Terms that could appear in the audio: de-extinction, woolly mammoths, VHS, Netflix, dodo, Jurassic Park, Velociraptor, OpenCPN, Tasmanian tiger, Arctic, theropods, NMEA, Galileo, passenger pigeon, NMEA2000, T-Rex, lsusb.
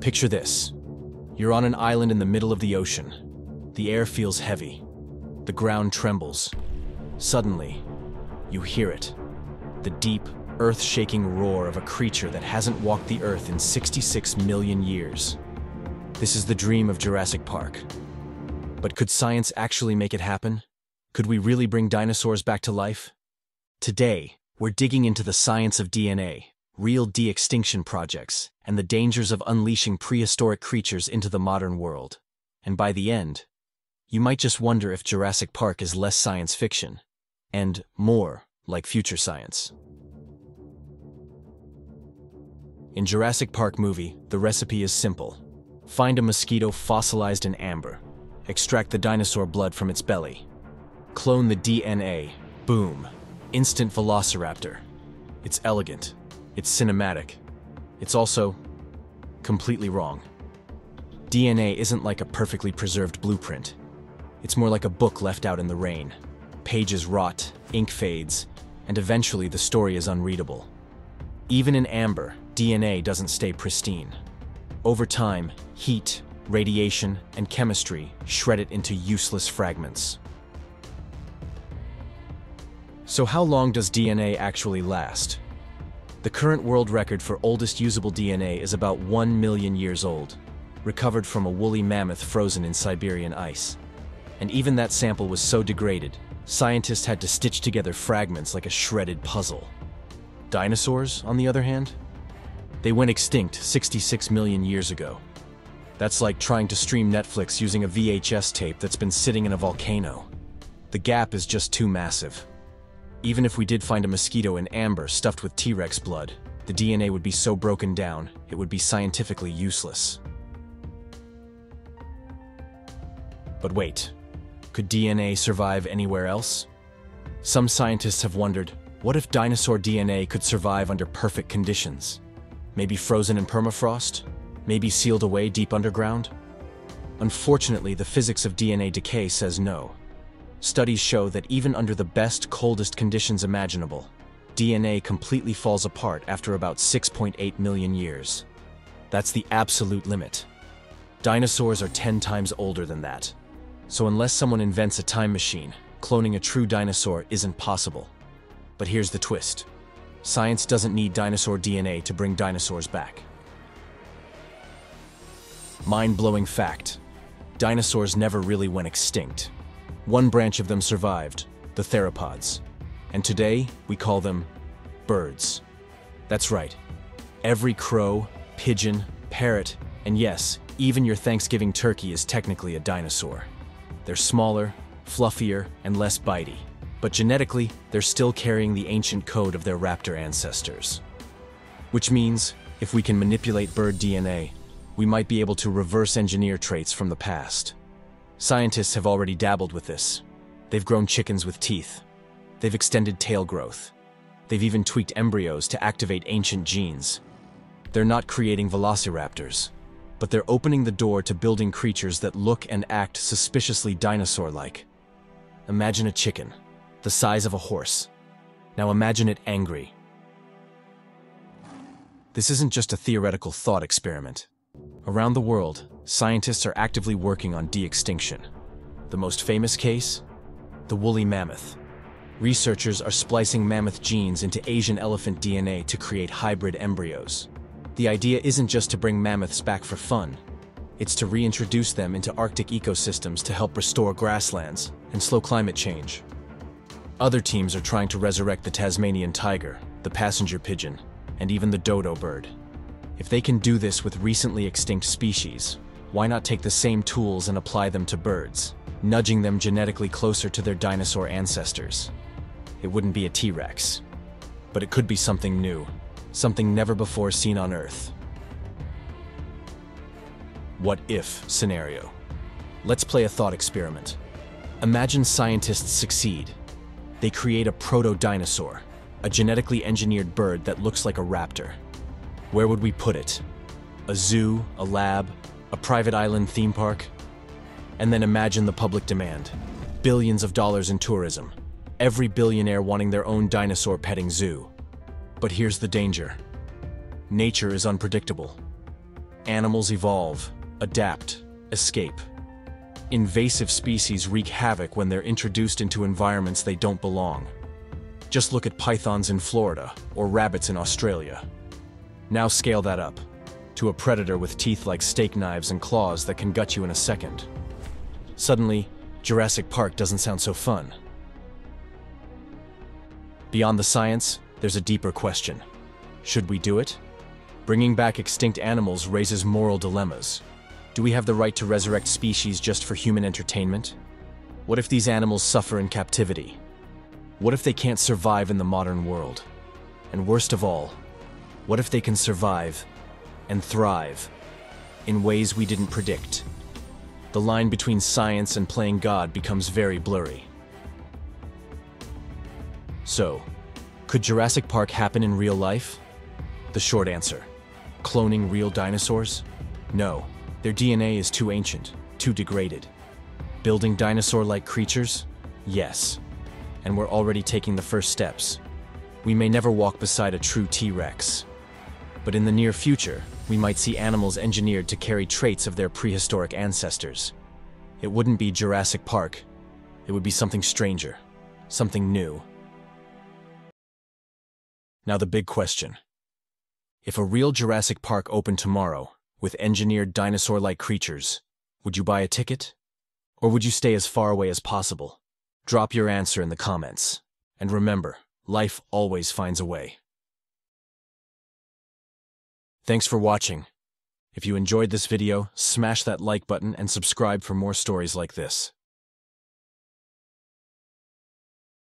Picture this. You're on an island in the middle of the ocean. The air feels heavy. The ground trembles. Suddenly, you hear it. The deep, earth-shaking roar of a creature that hasn't walked the earth in 66 million years. This is the dream of Jurassic Park. But could science actually make it happen? Could we really bring dinosaurs back to life? Today, we're digging into the science of DNA, real de-extinction projects, and the dangers of unleashing prehistoric creatures into the modern world. And by the end, you might just wonder if Jurassic Park is less science fiction and more like future science. In Jurassic Park movie, the recipe is simple. Find a mosquito fossilized in amber. Extract the dinosaur blood from its belly. Clone the DNA. Boom. Instant Velociraptor. It's elegant. It's cinematic. It's also completely wrong. DNA isn't like a perfectly preserved blueprint. It's more like a book left out in the rain. Pages rot, ink fades, and eventually the story is unreadable. Even in amber, DNA doesn't stay pristine. Over time, heat, radiation, and chemistry shred it into useless fragments. So how long does DNA actually last? The current world record for oldest usable DNA is about 1 million years old, recovered from a woolly mammoth frozen in Siberian ice. And even that sample was so degraded, scientists had to stitch together fragments like a shredded puzzle. Dinosaurs, on the other hand? They went extinct 66 million years ago. That's like trying to stream Netflix using a VHS tape that's been sitting in a volcano. The gap is just too massive. Even if we did find a mosquito in amber stuffed with T-Rex blood, the DNA would be so broken down, it would be scientifically useless. But wait, could DNA survive anywhere else? Some scientists have wondered, what if dinosaur DNA could survive under perfect conditions? Maybe frozen in permafrost? Maybe sealed away deep underground? Unfortunately, the physics of DNA decay says no. Studies show that even under the best, coldest conditions imaginable, DNA completely falls apart after about 6.8 million years. That's the absolute limit. Dinosaurs are 10 times older than that. So unless someone invents a time machine, cloning a true dinosaur isn't possible. But here's the twist. Science doesn't need dinosaur DNA to bring dinosaurs back. Mind-blowing fact. Dinosaurs never really went extinct. One branch of them survived, the theropods. And today, we call them birds. That's right. Every crow, pigeon, parrot, and yes, even your Thanksgiving turkey is technically a dinosaur. They're smaller, fluffier, and less bitey. But genetically, they're still carrying the ancient code of their raptor ancestors. Which means, if we can manipulate bird DNA, we might be able to reverse engineer traits from the past. Scientists have already dabbled with this. They've grown chickens with teeth. They've extended tail growth. They've even tweaked embryos to activate ancient genes. They're not creating velociraptors, but they're opening the door to building creatures that look and act suspiciously dinosaur-like. Imagine a chicken, the size of a horse. Now imagine it angry. This isn't just a theoretical thought experiment. Around the world, scientists are actively working on de-extinction. The most famous case? The woolly mammoth. Researchers are splicing mammoth genes into Asian elephant DNA to create hybrid embryos. The idea isn't just to bring mammoths back for fun. It's to reintroduce them into Arctic ecosystems to help restore grasslands and slow climate change. Other teams are trying to resurrect the Tasmanian tiger, the passenger pigeon, and even the dodo bird. If they can do this with recently extinct species, why not take the same tools and apply them to birds, nudging them genetically closer to their dinosaur ancestors? It wouldn't be a T-Rex, but it could be something new, something never before seen on Earth. What if scenario? Let's play a thought experiment. Imagine scientists succeed. They create a proto-dinosaur, a genetically engineered bird that looks like a raptor. Where would we put it? A zoo, a lab, a private island theme park? And then imagine the public demand. Billions of dollars in tourism. Every billionaire wanting their own dinosaur petting zoo. But here's the danger. Nature is unpredictable. animals evolve, adapt, escape. Invasive species wreak havoc when they're introduced into environments they don't belong. Just look at pythons in Florida or rabbits in Australia. Now scale that up to a predator with teeth like steak knives and claws that can gut you in a second. Suddenly, Jurassic Park doesn't sound so fun. Beyond the science, there's a deeper question. Should we do it? Bringing back extinct animals raises moral dilemmas. Do we have the right to resurrect species just for human entertainment? What if these animals suffer in captivity? What if they can't survive in the modern world? And worst of all, what if they can survive and thrive in ways we didn't predict? The line between science and playing God becomes very blurry. So, could Jurassic Park happen in real life? The short answer, cloning real dinosaurs? No, their DNA is too ancient, too degraded. Building dinosaur-like creatures? Yes. And we're already taking the first steps. We may never walk beside a true T-Rex. But in the near future, we might see animals engineered to carry traits of their prehistoric ancestors. It wouldn't be Jurassic Park. It would be something stranger, something new. Now the big question. If a real Jurassic Park opened tomorrow, with engineered dinosaur-like creatures, would you buy a ticket? Or would you stay as far away as possible? Drop your answer in the comments. And remember, life always finds a way. Thanks for watching. If you enjoyed this video, smash that like button and subscribe for more stories like this.